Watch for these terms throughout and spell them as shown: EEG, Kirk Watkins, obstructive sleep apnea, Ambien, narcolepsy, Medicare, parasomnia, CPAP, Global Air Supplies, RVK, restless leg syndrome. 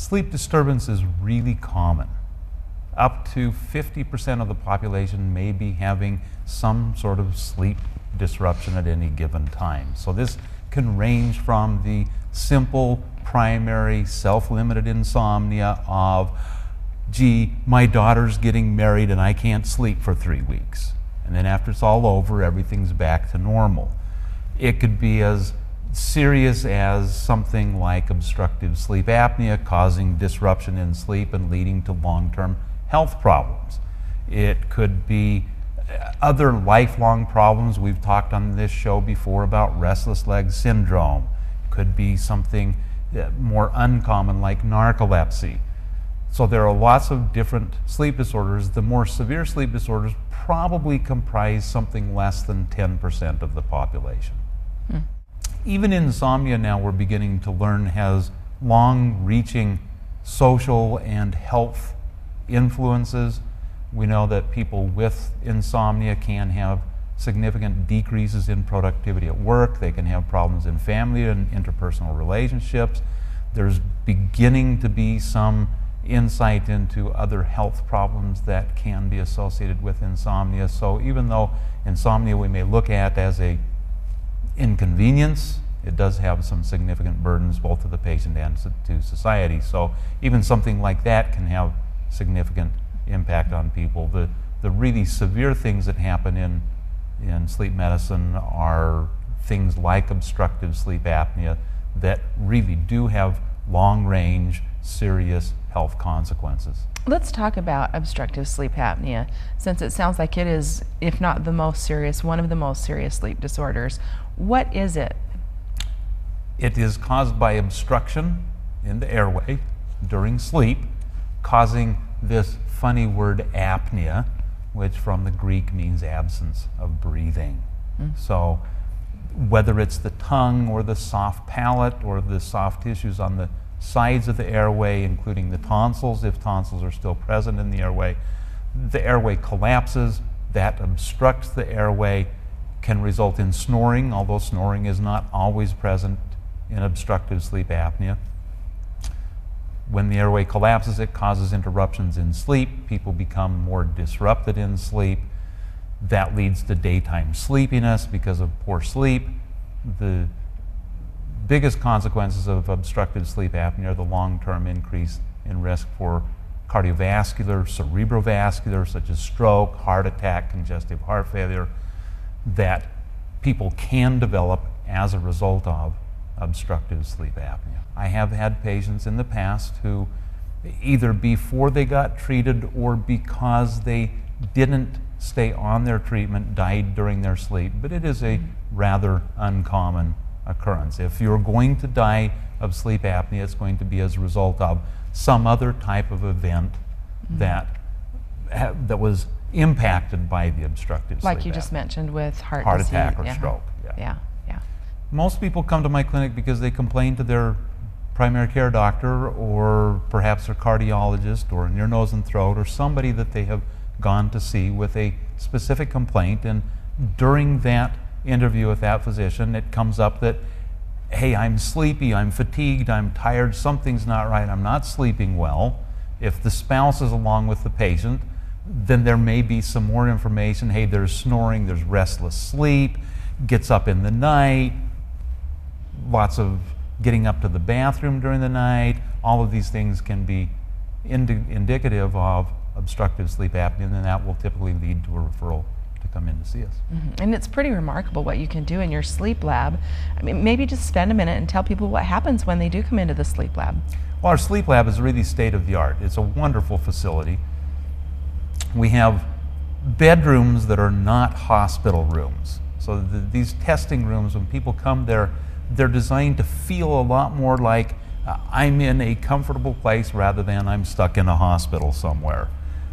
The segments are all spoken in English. Sleep disturbance is really common. Up to 50% of the population may be having some sort of sleep disruption at any given time. So this can range from the simple, primary, self-limited insomnia of, gee, my daughter's getting married and I can't sleep for 3 weeks. And then after it's all over, everything's back to normal. It could be as serious as something like obstructive sleep apnea causing disruption in sleep and leading to long-term health problems. It could be other lifelong problems. We've talked on this show before about restless leg syndrome. It could be something more uncommon like narcolepsy. So there are lots of different sleep disorders. The more severe sleep disorders probably comprise something less than 10% of the population. Even insomnia now we're beginning to learn has long-reaching social and health influences. We know that people with insomnia can have significant decreases in productivity at work. They can have problems in family and interpersonal relationships. There's beginning to be some insight into other health problems that can be associated with insomnia. So even though insomnia we may look at as a inconvenience, it does have some significant burdens both to the patient and to society. So even something like that can have significant impact on people. The really severe things that happen in sleep medicine are things like obstructive sleep apnea that really do have long-range serious health consequences. Let's talk about obstructive sleep apnea, since it sounds like it is, if not the most serious, one of the most serious sleep disorders. What is it? It is caused by obstruction in the airway during sleep, causing this funny word apnea, which from the Greek means absence of breathing. So whether it's the tongue or the soft palate or the soft tissues on the sides of the airway, including the tonsils, if tonsils are still present in the airway collapses, that obstructs the airway, can result in snoring, although snoring is not always present in obstructive sleep apnea. When the airway collapses, it causes interruptions in sleep. People become more disrupted in sleep. That leads to daytime sleepiness because of poor sleep. The biggest consequences of obstructive sleep apnea are the long-term increase in risk for cardiovascular, cerebrovascular, such as stroke, heart attack, congestive heart failure, that people can develop as a result of obstructive sleep apnea. I have had patients in the past who, either before they got treated or because they didn't stay on their treatment, died during their sleep, but it is a rather uncommon occurrence. If you're going to die of sleep apnea, it's going to be as a result of some other type of event that was impacted by the obstructive sleep apnea. Like you just mentioned with heart disease, attack or stroke. Yeah. Most people come to my clinic because they complain to their primary care doctor or perhaps their cardiologist or an ear, nose, and throat or somebody that they have gone to see with a specific complaint, and during that interview with that physician, it comes up that, hey, I'm sleepy, I'm fatigued, I'm tired, something's not right, I'm not sleeping well. If the spouse is along with the patient, then there may be some more information. Hey, there's snoring, there's restless sleep, gets up in the night, lots of getting up to the bathroom during the night. All of these things can be indicative of obstructive sleep apnea, and then that will typically lead to a referral to come in to see us. And it's pretty remarkable what you can do in your sleep lab. I mean, maybe just spend a minute and tell people what happens when they do come into the sleep lab. Well, our sleep lab is really state-of-the-art. It's a wonderful facility. We have bedrooms that are not hospital rooms. So these testing rooms, when people come there, they're designed to feel a lot more like I'm in a comfortable place rather than I'm stuck in a hospital somewhere.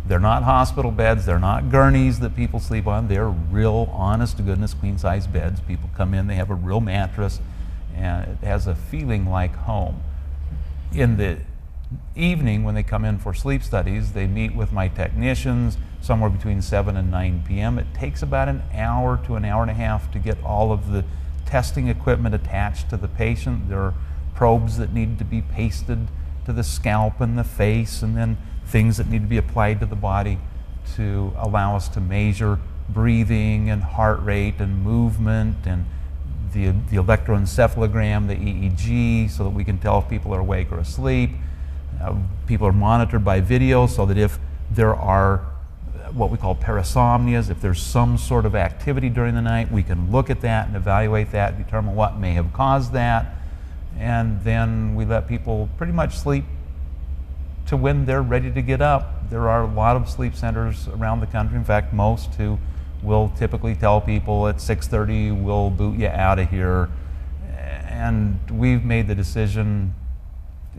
They're not hospital beds, they're not gurneys that people sleep on, they're real, honest to goodness, queen size beds. People come in, they have a real mattress, and it has a feeling like home. In the evening, when they come in for sleep studies, they meet with my technicians somewhere between 7 and 9 p.m. It takes about an hour to an hour and a half to get all of the testing equipment attached to the patient. There are probes that need to be pasted to the scalp and the face, and then things that need to be applied to the body to allow us to measure breathing and heart rate and movement and the electroencephalogram, the EEG, so that we can tell if people are awake or asleep. People are monitored by video so that if there are what we call parasomnias, if there's some sort of activity during the night, we can look at that and evaluate that, determine what may have caused that, and then we let people pretty much sleep to when they're ready to get up. There are a lot of sleep centers around the country, in fact most, who will typically tell people at 6:30 we'll boot you out of here, and we've made the decision,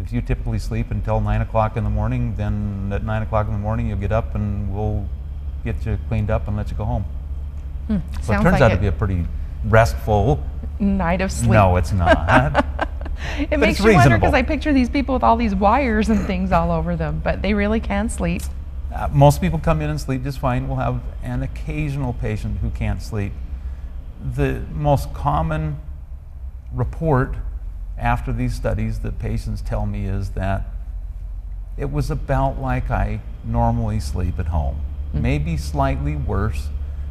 if you typically sleep until 9 o'clock in the morning, then at 9 o'clock in the morning you'll get up and we'll get you cleaned up and let you go home. So it turns out to be a pretty restful night of sleep. No, it's not. It makes you wonder, because I picture these people with all these wires and things all over them, but they really can sleep. Most people come in and sleep just fine. We'll have an occasional patient who can't sleep. The most common report after these studies that patients tell me is that it was about like I normally sleep at home, maybe slightly worse.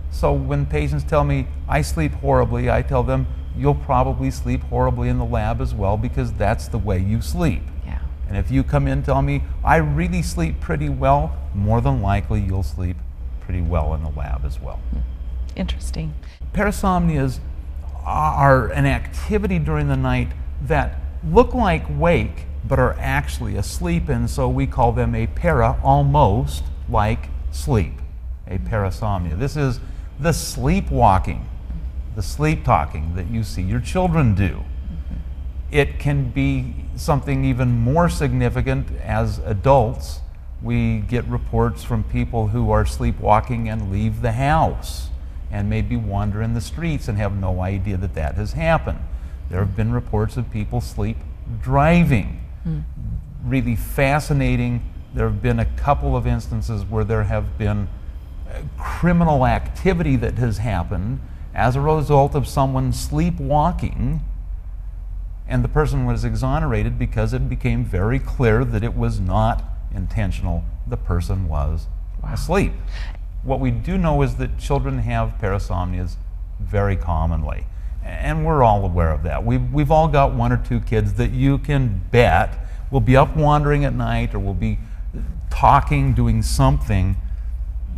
So when patients tell me I sleep horribly, I tell them you'll probably sleep horribly in the lab as well, because that's the way you sleep. Yeah. And if you come in and tell me I really sleep pretty well, more than likely you'll sleep pretty well in the lab as well. Interesting. Parasomnias are an activity during the night that look like wake but are actually asleep, and so we call them a para, almost like sleep, a parasomnia. This is the sleepwalking, the sleep talking that you see your children do. It can be something even more significant as adults. We get reports from people who are sleepwalking and leave the house and maybe wander in the streets and have no idea that that has happened. There have been reports of people sleep driving. Really fascinating. There have been a couple of instances where there have been criminal activity that has happened as a result of someone sleepwalking, and the person was exonerated because it became very clear that it was not intentional. The person was asleep. What we do know is that children have parasomnias very commonly. And we're all aware of that. We've all got one or two kids that you can bet will be up wandering at night, or will be talking, doing something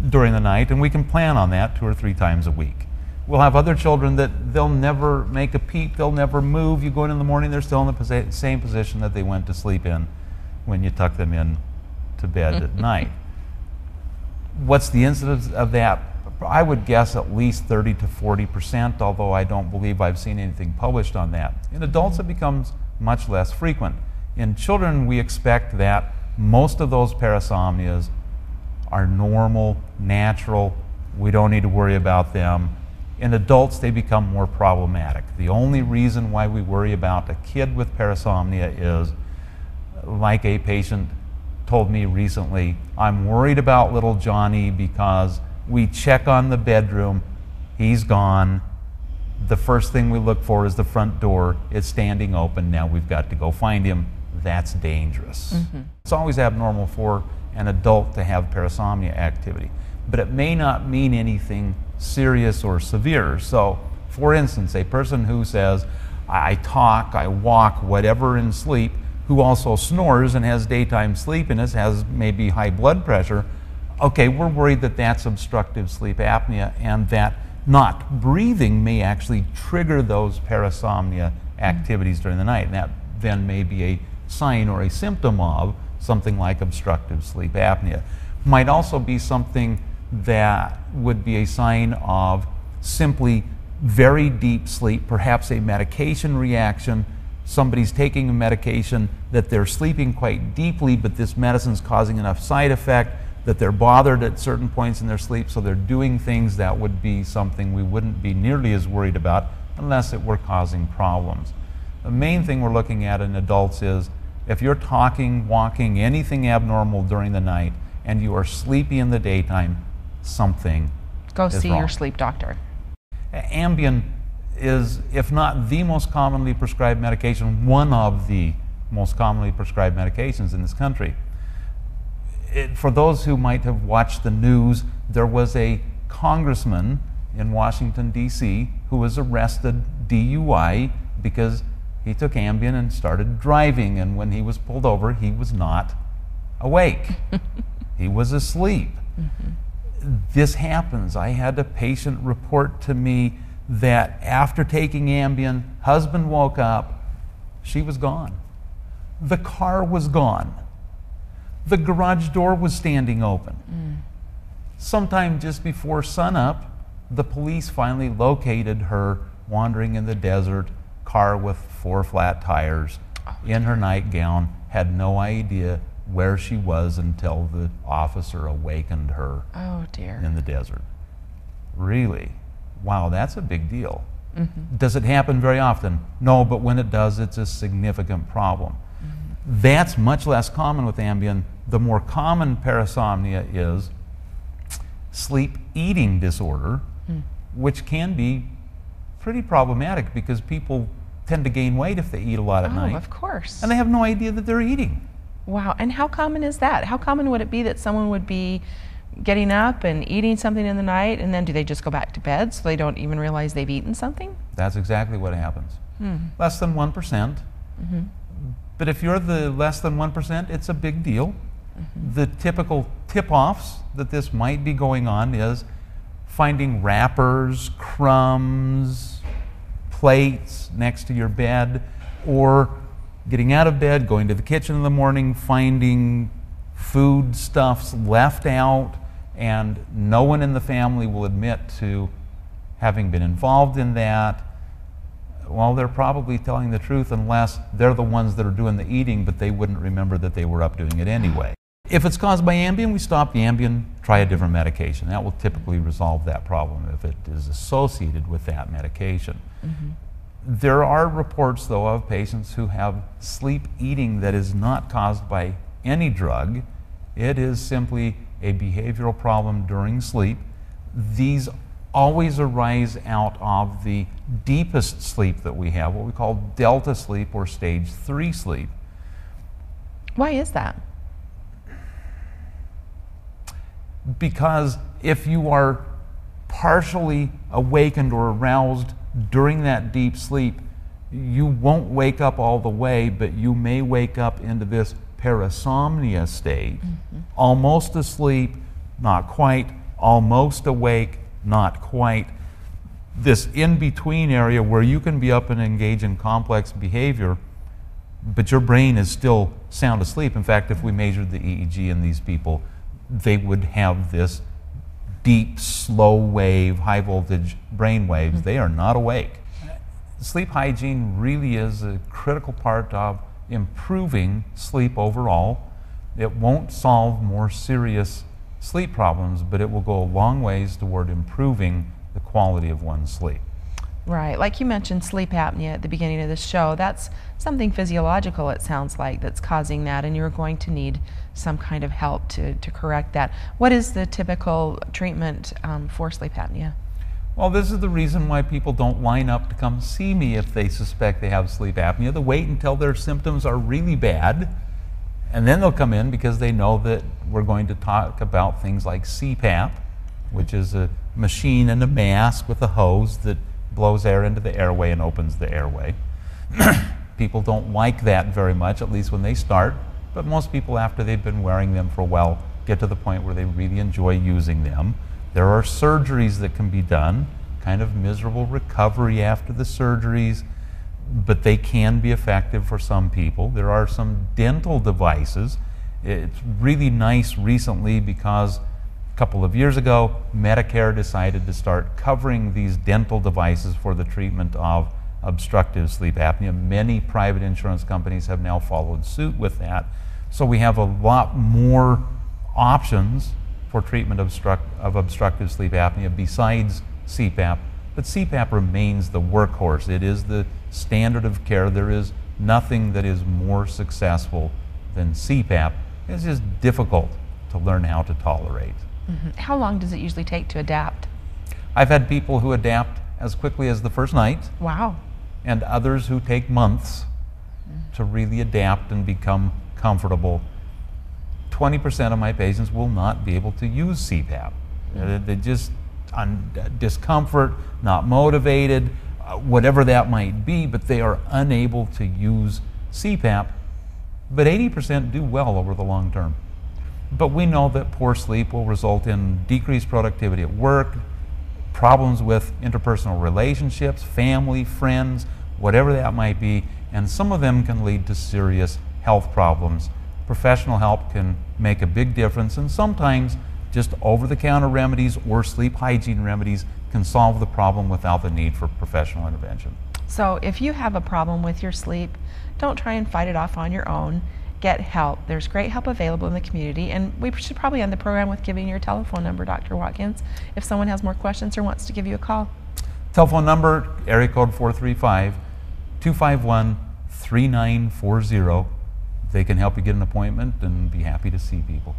during the night, and we can plan on that 2 or 3 times a week. We'll have other children that they'll never make a peep, they'll never move. You go in the morning, they're still in the same position that they went to sleep in when you tuck them in to bed at night. What's the incidence of that? I would guess at least 30% to 40%, although I don't believe I've seen anything published on that. In adults, it becomes much less frequent. In children, we expect that most of those parasomnias are normal, natural. We don't need to worry about them. In adults, they become more problematic. The only reason why we worry about a kid with parasomnia is, like a patient told me recently, I'm worried about little Johnny because we check on the bedroom, he's gone. The first thing we look for is the front door. It's standing open. Now we've got to go find him. That's dangerous. It's always abnormal for an adult to have parasomnia activity, but it may not mean anything serious or severe. So, for instance, a person who says, I talk, I walk, whatever in sleep, who also snores and has daytime sleepiness, has maybe high blood pressure, okay, we're worried that that's obstructive sleep apnea, and that not breathing may actually trigger those parasomnia activities during the night. And that then may be a sign or a symptom of something like obstructive sleep apnea. Might also be something that would be a sign of simply very deep sleep, perhaps a medication reaction. Somebody's taking a medication that they're sleeping quite deeply, but this medicine's causing enough side effect that they're bothered at certain points in their sleep, so they're doing things that would be something we wouldn't be nearly as worried about unless it were causing problems. The main thing we're looking at in adults is if you're talking, walking, anything abnormal during the night, and you are sleepy in the daytime, something is wrong. Go see your sleep doctor. Ambien is, if not the most commonly prescribed medication, one of the most commonly prescribed medications in this country. For those who might have watched the news, there was a congressman in Washington, D.C., who was arrested DUI because he took Ambien and started driving, and when he was pulled over, he was not awake. He was asleep. Mm-hmm. This happens. I had a patient report to me that after taking Ambien, husband woke up, she was gone. The car was gone. The garage door was standing open. Mm. Sometime just before sunup, the police finally located her wandering in the desert, car with 4 flat tires, in her nightgown, had no idea where she was until the officer awakened her. Oh, dear. In the desert. Really? Wow, that's a big deal. Mm-hmm. Does it happen very often? No, but when it does, it's a significant problem. Mm-hmm. That's much less common with Ambien. The more common parasomnia is sleep eating disorder, which can be pretty problematic because people tend to gain weight if they eat a lot at night. Oh, of course. And they have no idea that they're eating. Wow, and how common is that? How common would it be that someone would be getting up and eating something in the night, and then do they just go back to bed so they don't even realize they've eaten something? That's exactly what happens. Less than 1%. Mm-hmm. But if you're the less than 1%, it's a big deal. Mm-hmm. The typical tip-offs that this might be going on is finding wrappers, crumbs, plates next to your bed, or getting out of bed, going to the kitchen in the morning, finding food stuffs left out, and no one in the family will admit to having been involved in that. Well, they're probably telling the truth unless they're the ones that are doing the eating, but they wouldn't remember that they were up doing it anyway. If it's caused by Ambien, we stop the Ambien, try a different medication. That will typically resolve that problem if it is associated with that medication. Mm-hmm. There are reports, though, of patients who have sleep eating that is not caused by any drug. It is simply a behavioral problem during sleep. These always arise out of the deepest sleep that we have, what we call delta sleep or stage 3 sleep. Why is that? Because if you are partially awakened or aroused during that deep sleep, you won't wake up all the way, but you may wake up into this parasomnia state, almost asleep, not quite, almost awake, not quite. This in-between area where you can be up and engage in complex behavior, but your brain is still sound asleep. In fact, if we measured the EEG in these people, they would have this deep, slow wave, high voltage brain waves. They are not awake. Sleep hygiene really is a critical part of improving sleep overall. It won't solve more serious sleep problems, but it will go a long ways toward improving the quality of one's sleep. Right, like you mentioned sleep apnea at the beginning of the show, that's something physiological, it sounds like, that's causing that, and you're going to need some kind of help to correct that. What is the typical treatment for sleep apnea? Well, this is the reason why people don't line up to come see me if they suspect they have sleep apnea. They wait until their symptoms are really bad, and then they'll come in because they know that we're going to talk about things like CPAP, which is a machine and a mask with a hose that blows air into the airway and opens the airway. People don't like that very much, at least when they start, but most people, after they've been wearing them for a while, get to the point where they really enjoy using them. There are surgeries that can be done, kind of miserable recovery after the surgeries, but they can be effective for some people. There are some dental devices. It's really nice recently because couple of years ago, Medicare decided to start covering these dental devices for the treatment of obstructive sleep apnea. Many private insurance companies have now followed suit with that. So we have a lot more options for treatment of obstructive sleep apnea besides CPAP. But CPAP remains the workhorse. It is the standard of care. There is nothing that is more successful than CPAP. It's just difficult to learn how to tolerate. How long does it usually take to adapt? I've had people who adapt as quickly as the first night. Wow. And others who take months. to really adapt and become comfortable. 20% of my patients will not be able to use CPAP. They're just on discomfort, not motivated, whatever that might be, but they are unable to use CPAP. But 80% do well over the long term. But we know that poor sleep will result in decreased productivity at work, problems with interpersonal relationships, family, friends, whatever that might be, and some of them can lead to serious health problems. Professional help can make a big difference, and sometimes just over-the-counter remedies or sleep hygiene remedies can solve the problem without the need for professional intervention. So if you have a problem with your sleep, don't try and fight it off on your own. Get help. There's great help available in the community, and we should probably end the program with giving your telephone number, Dr. Watkins, if someone has more questions or wants to give you a call. Telephone number, area code 435-251-3940. They can help you get an appointment and be happy to see people.